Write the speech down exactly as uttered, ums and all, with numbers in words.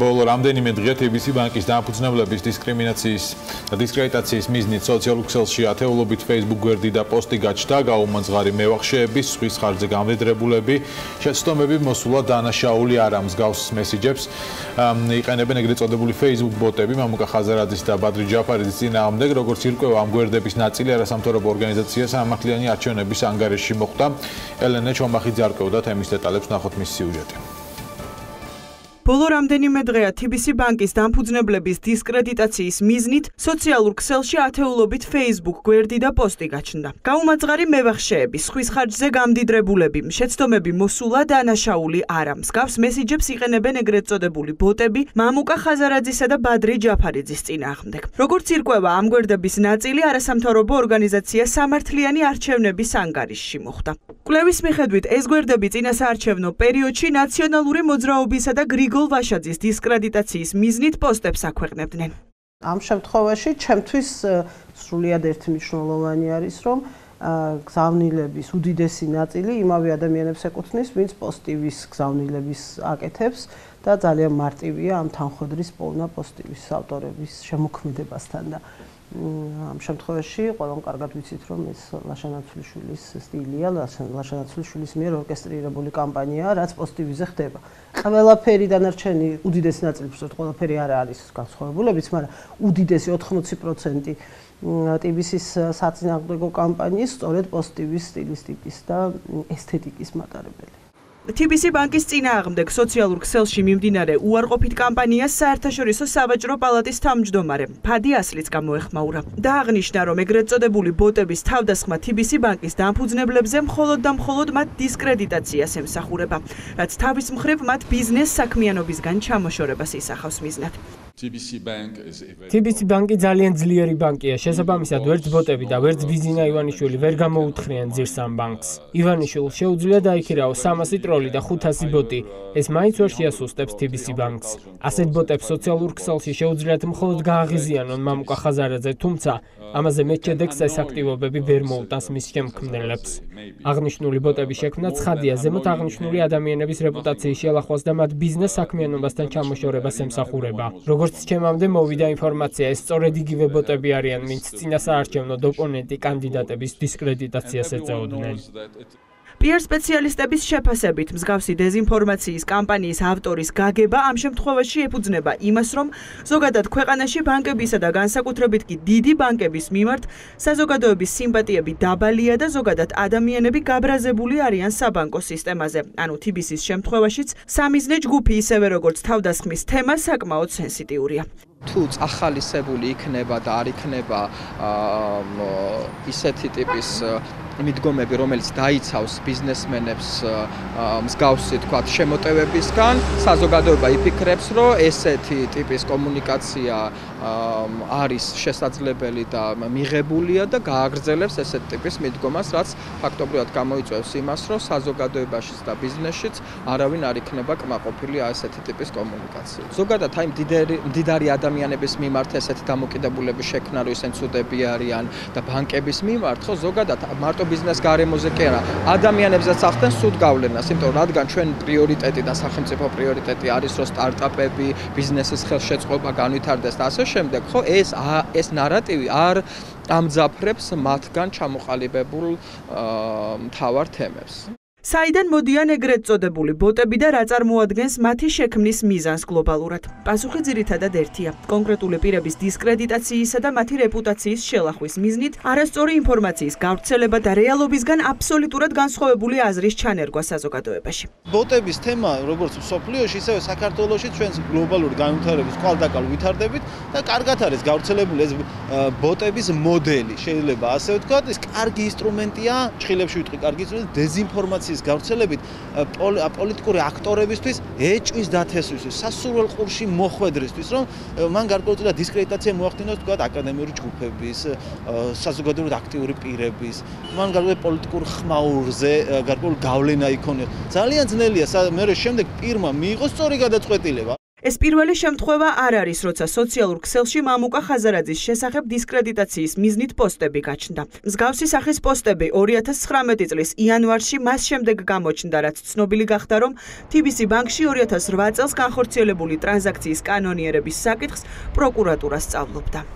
Bolo რამდენიმე დღეა T B C ბანკის დამფუძნებლების დისკრიმინაციის და დისკრედიტაციის მიზნით სოციალურ ქსელში ათეულობით Facebook გვერდი და პოსტი გაჩნდა გაუმანძღარი მევახშეების, სხვის ხარჯზე გამდიდრებულები, შეცდომები მოსულა დანაშაული არა მსგავს მესიჯებს იყენებენ ეგრეთ წოდებული Facebook ბოტები მამუკა ხაზარაძის და ბადრი ჯაფარიძის წინააღმდეგ, როგორც ირკვევა ამ გვერდების ნაწილი არასამთავრობო ორგანიზაცია სამართლიანი არჩევნების ანგარიშში მოხვდა. ელენე ჩომახიძე არკვეოდა თემის დეტალებს, ნახოთ მის სიუჟეტი. Bolo რამდენიმე დღეა T B C ბანკის დამფუძნებლების დისკრედიტაციის მიზნით სოციალურ ქსელში ათეულობით Facebook გვერდი და პოსტი გაჩნდა. Გაუმაძღარი მევახშეები, სხვის ხარჯზე გამდიდრებულები, შეცდომები მოსულა დანაშაული არა. მსგავს მესიჯებს იყენებენ ეგრეთ წოდებული ბოტები მამუკა ხაზარაძისა და ბადრი ჯაფარიძის წინააღმდეგ. Როგორც ირკვევა ამ გვერდების ნაწილი არასამთავრობო ორგანიზაცია სამართლიანი არჩევნების ანგარიშში მოხვდა. კვლევის მიხედვით ეს გვერდები წინასაარჩევნო პერიოდში ნაციონალური მოძრაობისა და გრიგ Golvashadzis discreditacijas miznit postebs akhveqnebden. Am შემთხვევაში ჩემთვის სრულიად ერთმნიშვნელოვანი არის რომ გზავნილების უდიდესი ნაწილი იმავე ადამიანებს ეკუთვნის, ვინც პოზიტივის გზავნილების აკეთებს და ძალიან მარტივია ამ თანხმედრის პოვნა პოზიტივის ავტორების შემოქმედებასთან და ამ შემთხვევაში ყველამ კარგად ვიცით რომ ეს ლაშანაცვლიშვილის სტილია, ლაშანაცვლიშვილის მიერ ორკესტრირებული კამპანიაა, რაც პოზიტივზე ხდება. Ყველაფერი დანარჩენი უდიდესი ნაწილი, უბრალოდ ყველაფერი არ არის განსხვავებულებიც, მაგრამ უდიდესი ოთხმოცი პროცენტი T B C-ის საწინააღმდეგო კამპანიის სწორედ პოზიტივის სტილისტიკის და ესთეტიკის მატარებელი. T B C ბანკის წინააღმდეგ სოციალურ ქსელში მიმდინარე უარყოფით კამპანიას საერთაშორისო სავაჭრო პალატის თავმჯდომარე Fadi Asli's გამოეხმაურა. დააღნიშნა, რომ ეგრეთ წოდებული ბოტების თავდასხმა T B C ბანკის დამფუძნებლებზე მხოლოდ და მხოლოდ მათ დისკრედიტაციას ემსახურება, რაც თავის მხრივ მათ ბიზნეს საქმიანობისგან ჩამოშორებას ისახავს მიზნად. T B C ბანკი ძალიან ძლიერი ბანკია. Შესაბამისად, ვერც ბოტები და ვერც ბიზინა ივანიშვილი ვერ გამოუთხრიან ძირს ამ ბანკს. ივანიშვილს შეუძლია დაიქირაოს სამასი ტროლი და ხუთასი ბოტი. ეს მაინც ვერ შეასუსტებს T B C ბანკს. Ასეთ ბოტებს სოციალურ ქსელში შეუძლიათ მხოლოდ გააღიზიანონ მამუკა ხაზარაძე, თუმცა ამაზე მეტ შედეგს ეს აქტივობები ვერ მოუტანს მის შემქმნელებს. Აღნიშნული ბოტების შექმნა ცხადია ზემოთ აღნიშნული ადამიანების რეპუტაციის შელახვას და მათ ბიზნეს საქმიანობასთან ჩამოშორებას ემსახურება. Როგორც ჩემამდე მოვიდა ინფორმაცია, ეს სწორედ იგივე ბოტები არიან, ვინც წინასაარჩევნო ოპონენტი კანდიდატების დისკრედიტაციას ეწეოდნენ. Peer სპეციალისტების შეფასებით, მსგავსი დეзинფორმაციის კამპანიის ავტორის გაგება ამ შემთხვევაში ეფუძნება იმას, რომ ზოგადად ქვეყანაში ბანკებისა და განსაკუთრებით კი დიდი ბანკების მიმართ საზოგადოების სიმპათიები დაბალია და ზოგადად ადამიანები გაბრაზებული არიან საბანკო სისტემაზე. Ანუ T B C-ის შემთხვევაშიც სამიზნე ჯგუფი ისევე როგორც თავდასხმის თემა საკმაოდ სენსიტიურია. Თუ ახალისებული იქნება და არ იქნება ისეთი ტიპის მიდგომები, რომელიც დაიცავს ბიზნესმენებს მსგავსი თქვა შემოტევებისგან, საზოგადოება იფიქრებს, რომ ესეთი ტიპის კომუნიკაცია არის შესაძლებელი და მიღებულია და გააგრძელებს ესეთ ტიპის მიდგომას, რაც ფაქტობრივად გამოიწვევს იმას, რომ საზოგადოებაშიც და ბიზნესშიც არავინ არ იქნება კმაყოფილი ასეთი ტიპის კომუნიკაციით. ზოგადად აი მდიდარი ადამიანები ადამიანების მიმართ ესეთი დამოკიდებულების შექმნა, რომ ისინი ცუდები არიან და ბანკების მიმართ, ხო ზოგადად მარტო ბიზნეს გარემოზე კი არა, ადამიანებსაც ახდენ სუდ გავლენას, იმიტომ რადგან ჩვენ პრიორიტეტი და სახელმწიფო პრიორიტეტი არის, რომ სტარტაპები, ბიზნესის ხელშეწყობა განვითარდეს და ასე შემდეგ, ხო ეს ეს ნარატივი არ ამძაფრებს მათგან ჩამოყალიბებულ მთავარ თემებს. Საიდან მოდიან ეგრეთ წოდებული ბოტები და რა წარმოადგენს მათი შექმნის მიზანს გლობალურად? Პასუხი ძირითადად ერთია. კონკრეტული პირების დისკრედიტაციისა და მათი რეპუტაციის შელახვის მიზნით, არასწორი ინფორმაციის გავრცელება და რეალობისგან აბსოლუტურად განსხვავებული აზრის ჩანერგვა საზოგადოებაში. ბოტების თემა, როგორც სოფლიოში, ისევე საქართველოში ჩვენს გლობალური განვითარების კვალდაკვალ ვითარდებით და კარგად არის გავრცელებული ეს ბოტების მოდელი. Შეიძლება ასე ვთქვათ, ეს კარგი ინსტრუმენტია, ჩხილებში ვიტყვი კარგი ინსტრუმენტი, დეзинფორმაცია გავრცელებით პოლიტიკური აქტორებისთვის ეჭვის დათესვისთვის სასურველ ყურში მოხვედრისთვის რომ მან გარკვეულწილად დისკრედიტაცია მოახდინოს თქვა აკადემიური ჯგუფების საზოგადოებრივად აქტიური პირების მან გარკვეულ პოლიტიკურ ხმაურზე გარკვეული გავლენა იქონიოს ძალიან ძნელია მე შემდეგ პირმა მიიღო სწორი გადაწყვეტილება ეს პირველი შემთხვევა არ არის, როცა სოციალურ ქსელში მამუკა ხაზარაძის შესახებ დისკრედიტაციის მიზნით პოსტები გაჩნდა. მსგავსი სახის პოსტები ორი ათას ცხრამეტი წლის იანვარში მას შემდეგ გამოჩნდა, რაც ცნობილი გახდა, რომ TBC ბანკში ორი ათას რვა წელს განხორციელებული ტრანზაქციის კანონიერების საკითხს პროკურატურა სწავლობდა.